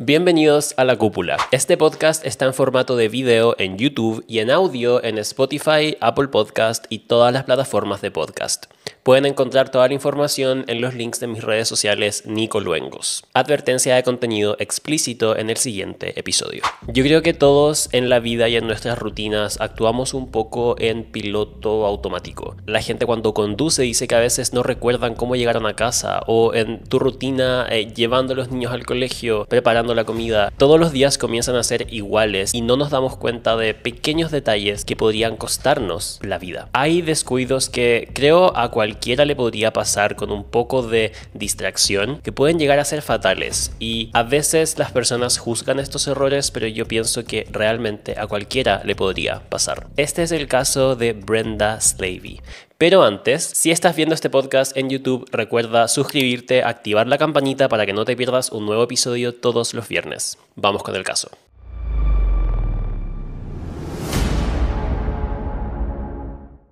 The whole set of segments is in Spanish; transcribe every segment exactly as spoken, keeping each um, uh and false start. Bienvenidos a La Cúpula. Este podcast está en formato de video en YouTube y en audio en Spotify, Apple Podcast y todas las plataformas de podcast. Pueden encontrar toda la información en los links de mis redes sociales Nico Luengos. Advertencia de contenido explícito en el siguiente episodio. Yo creo que todos en la vida y en nuestras rutinas actuamos un poco en piloto automático. La gente cuando conduce dice que a veces no recuerdan cómo llegaron a casa, o en tu rutina eh, llevando a los niños al colegio, preparando la comida, todos los días comienzan a ser iguales y no nos damos cuenta de pequeños detalles que podrían costarnos la vida. Hay descuidos que creo a cualquiera le podría pasar con un poco de distracción, que pueden llegar a ser fatales, y a veces las personas juzgan estos errores, pero yo pienso que realmente a cualquiera le podría pasar. Este es el caso de Brenda Slaby. Pero antes, si estás viendo este podcast en YouTube, recuerda suscribirte, activar la campanita para que no te pierdas un nuevo episodio todos los viernes. Vamos con el caso.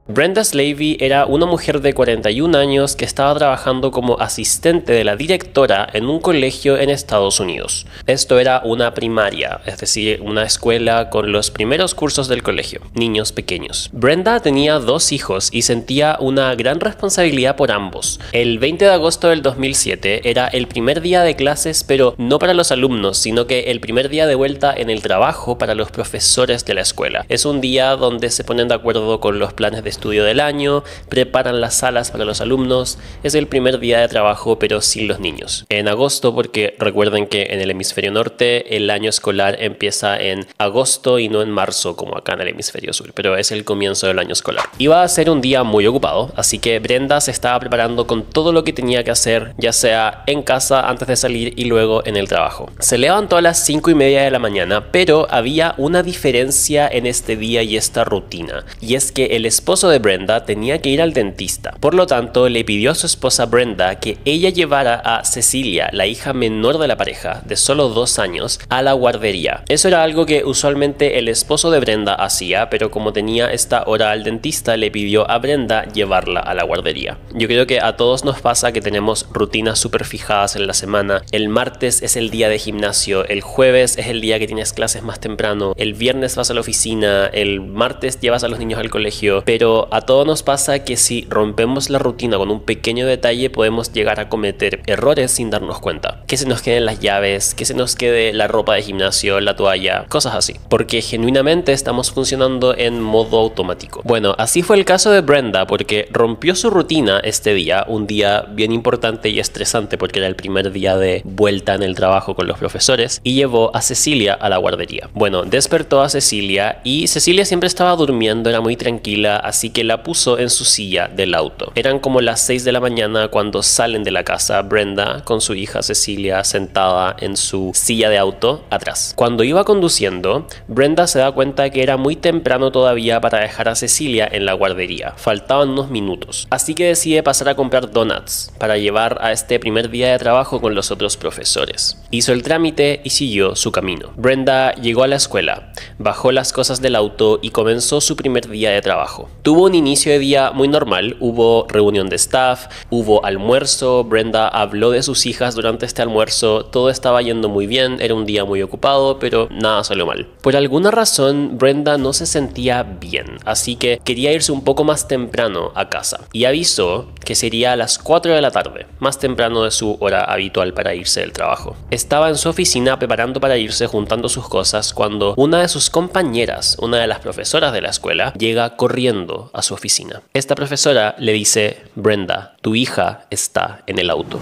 Brenda Slaby era una mujer de cuarenta y un años que estaba trabajando como asistente de la directora en un colegio en Estados Unidos. Esto era una primaria, es decir, una escuela con los primeros cursos del colegio, niños pequeños. Brenda tenía dos hijos y sentía una gran responsabilidad por ambos. El veinte de agosto del dos mil siete era el primer día de clases, pero no para los alumnos, sino que el primer día de vuelta en el trabajo para los profesores de la escuela. Es un día donde se ponen de acuerdo con los planes de estudio del año, preparan las salas para los alumnos, es el primer día de trabajo pero sin los niños. En agosto, porque recuerden que en el hemisferio norte el año escolar empieza en agosto y no en marzo como acá en el hemisferio sur, pero es el comienzo del año escolar. Iba a ser un día muy ocupado, así que Brenda se estaba preparando con todo lo que tenía que hacer, ya sea en casa antes de salir y luego en el trabajo. Se levantó a las cinco y media de la mañana, pero había una diferencia en este día y esta rutina, y es que el esposo de Brenda tenía que ir al dentista. Por lo tanto, le pidió a su esposa Brenda que ella llevara a Cecilia, la hija menor de la pareja, de solo dos años, a la guardería. Eso era algo que usualmente el esposo de Brenda hacía, pero como tenía esta hora al dentista, le pidió a Brenda llevarla a la guardería. Yo creo que a todos nos pasa que tenemos rutinas súper fijadas en la semana. El martes es el día de gimnasio, el jueves es el día que tienes clases más temprano, el viernes vas a la oficina, el martes llevas a los niños al colegio, pero Pero a todos nos pasa que si rompemos la rutina con un pequeño detalle podemos llegar a cometer errores sin darnos cuenta. Que se nos queden las llaves, que se nos quede la ropa de gimnasio, la toalla, cosas así. Porque genuinamente estamos funcionando en modo automático. Bueno, así fue el caso de Brenda, porque rompió su rutina este día, un día bien importante y estresante porque era el primer día de vuelta en el trabajo con los profesores, y llevó a Cecilia a la guardería. Bueno, despertó a Cecilia y Cecilia siempre estaba durmiendo, era muy tranquila, así que la puso en su silla del auto. Eran como las seis de la mañana cuando salen de la casa Brenda con su hija Cecilia sentada en su silla de auto atrás. Cuando iba conduciendo, Brenda se da cuenta que era muy temprano todavía para dejar a Cecilia en la guardería. Faltaban unos minutos. Así que decide pasar a comprar donuts para llevar a este primer día de trabajo con los otros profesores. Hizo el trámite y siguió su camino. Brenda llegó a la escuela, bajó las cosas del auto y comenzó su primer día de trabajo. Tuvo un inicio de día muy normal, hubo reunión de staff, hubo almuerzo, Brenda habló de sus hijas durante este almuerzo, todo estaba yendo muy bien, era un día muy ocupado, pero nada salió mal. Por alguna razón, Brenda no se sentía bien, así que quería irse un poco más temprano a casa y avisó que sería a las cuatro de la tarde, más temprano de su hora habitual para irse del trabajo. Estaba en su oficina preparando para irse, juntando sus cosas, cuando una de sus compañeras, una de las profesoras de la escuela, llega corriendo a su oficina. Esta profesora le dice: Brenda, tu hija está en el auto.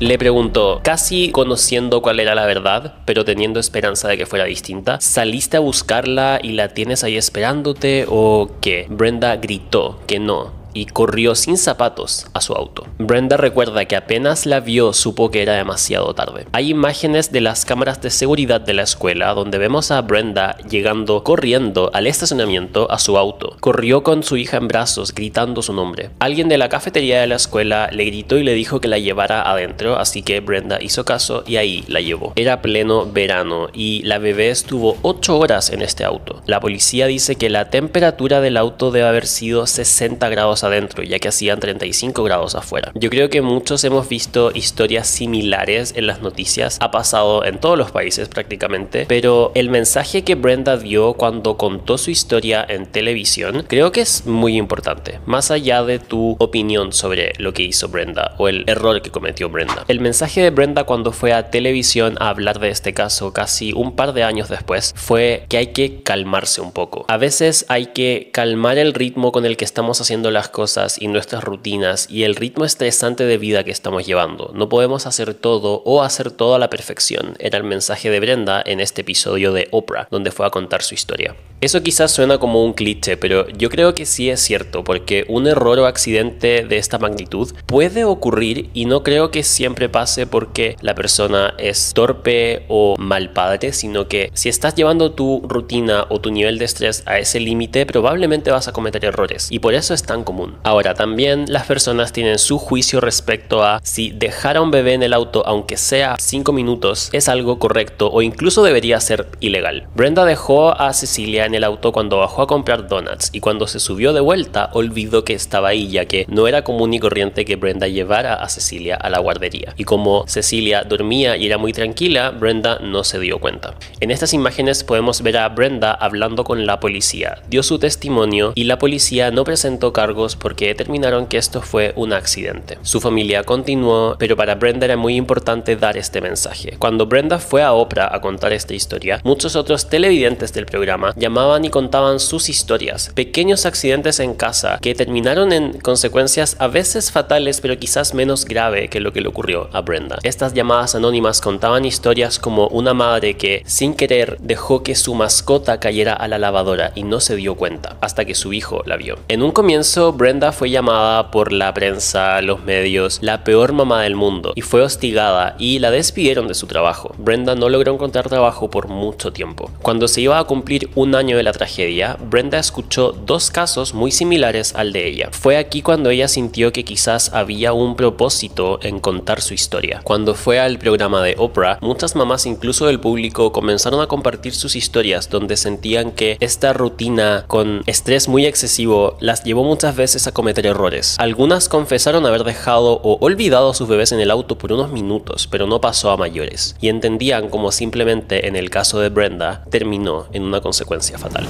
Le preguntó, casi conociendo cuál era la verdad, pero teniendo esperanza de que fuera distinta: ¿saliste a buscarla y la tienes ahí esperándote o qué? Brenda gritó que no y corrió sin zapatos a su auto. Brenda recuerda que apenas la vio, supo que era demasiado tarde. Hay imágenes de las cámaras de seguridad de la escuela donde vemos a Brenda llegando corriendo al estacionamiento a su auto. Corrió con su hija en brazos, gritando su nombre. Alguien de la cafetería de la escuela le gritó y le dijo que la llevara adentro, así que Brenda hizo caso y ahí la llevó. Era pleno verano y la bebé estuvo ocho horas en este auto. La policía dice que la temperatura del auto debe haber sido sesenta grados adentro, ya que hacían treinta y cinco grados afuera. Yo creo que muchos hemos visto historias similares en las noticias, ha pasado en todos los países prácticamente, pero el mensaje que Brenda dio cuando contó su historia en televisión creo que es muy importante, más allá de tu opinión sobre lo que hizo Brenda o el error que cometió Brenda. El mensaje de Brenda cuando fue a televisión a hablar de este caso casi un par de años después fue que hay que calmarse un poco. A veces hay que calmar el ritmo con el que estamos haciendo las cosas y nuestras rutinas y el ritmo estresante de vida que estamos llevando. No podemos hacer todo o hacer todo a la perfección. Era el mensaje de Brenda en este episodio de Oprah, donde fue a contar su historia. Eso quizás suena como un cliché, pero yo creo que sí es cierto, porque un error o accidente de esta magnitud puede ocurrir y no creo que siempre pase porque la persona es torpe o mal padre, sino que si estás llevando tu rutina o tu nivel de estrés a ese límite, probablemente vas a cometer errores y por eso es tan común. Ahora, también las personas tienen su juicio respecto a si dejar a un bebé en el auto, aunque sea cinco minutos, es algo correcto o incluso debería ser ilegal. Brenda dejó a Cecilia en el auto cuando bajó a comprar donuts y cuando se subió de vuelta olvidó que estaba ahí, ya que no era común y corriente que Brenda llevara a Cecilia a la guardería, y como Cecilia dormía y era muy tranquila, Brenda no se dio cuenta. En estas imágenes podemos ver a Brenda hablando con la policía, dio su testimonio y la policía no presentó cargos porque determinaron que esto fue un accidente. Su familia continuó, pero para Brenda era muy importante dar este mensaje. Cuando Brenda fue a Oprah a contar esta historia, muchos otros televidentes del programa llamaron y contaban sus historias, pequeños accidentes en casa que terminaron en consecuencias a veces fatales, pero quizás menos grave que lo que le ocurrió a Brenda. Estas llamadas anónimas contaban historias como una madre que sin querer dejó que su mascota cayera a la lavadora y no se dio cuenta hasta que su hijo la vio. En un comienzo, Brenda fue llamada por la prensa, los medios, la peor mamá del mundo, y fue hostigada y la despidieron de su trabajo. Brenda no logró encontrar trabajo por mucho tiempo. Cuando se iba a cumplir un año de la tragedia, Brenda escuchó dos casos muy similares al de ella. Fue aquí cuando ella sintió que quizás había un propósito en contar su historia. Cuando fue al programa de Oprah, muchas mamás, incluso del público, comenzaron a compartir sus historias donde sentían que esta rutina con estrés muy excesivo las llevó muchas veces a cometer errores. Algunas confesaron haber dejado o olvidado a sus bebés en el auto por unos minutos, pero no pasó a mayores, y entendían como simplemente en el caso de Brenda terminó en una consecuencia fatal.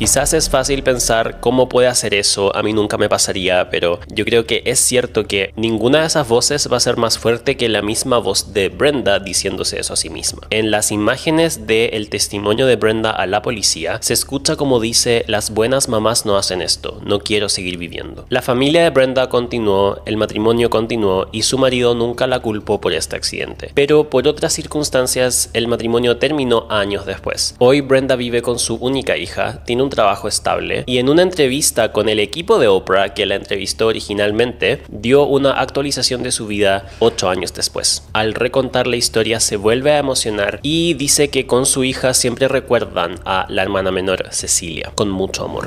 Quizás es fácil pensar cómo puede hacer eso, a mí nunca me pasaría, pero yo creo que es cierto que ninguna de esas voces va a ser más fuerte que la misma voz de Brenda diciéndose eso a sí misma. En las imágenes del testimonio de Brenda a la policía, se escucha como dice: las buenas mamás no hacen esto, no quiero seguir viviendo. La familia de Brenda continuó, el matrimonio continuó y su marido nunca la culpó por este accidente. Pero por otras circunstancias, el matrimonio terminó años después. Hoy Brenda vive con su única hija, tiene un trabajo estable, y en una entrevista con el equipo de Oprah que la entrevistó originalmente, dio una actualización de su vida ocho años después. Al recontar la historia se vuelve a emocionar y dice que con su hija siempre recuerdan a la hermana menor, Cecilia, con mucho amor.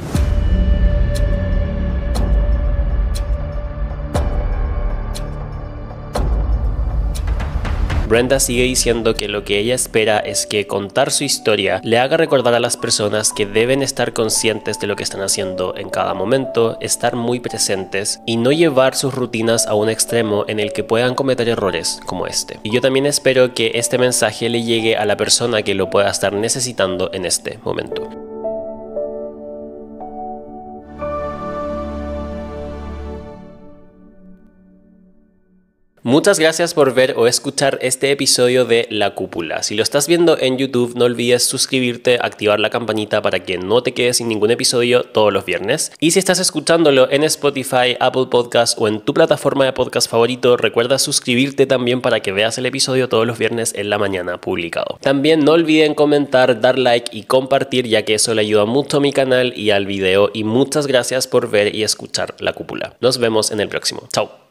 Brenda sigue diciendo que lo que ella espera es que contar su historia le haga recordar a las personas que deben estar conscientes de lo que están haciendo en cada momento, estar muy presentes y no llevar sus rutinas a un extremo en el que puedan cometer errores como este. Y yo también espero que este mensaje le llegue a la persona que lo pueda estar necesitando en este momento. Muchas gracias por ver o escuchar este episodio de La Cúpula. Si lo estás viendo en YouTube, no olvides suscribirte, activar la campanita para que no te quedes sin ningún episodio todos los viernes. Y si estás escuchándolo en Spotify, Apple Podcasts o en tu plataforma de podcast favorito, recuerda suscribirte también para que veas el episodio todos los viernes en la mañana publicado. También no olviden comentar, dar like y compartir, ya que eso le ayuda mucho a mi canal y al video. Y muchas gracias por ver y escuchar La Cúpula. Nos vemos en el próximo. Chao.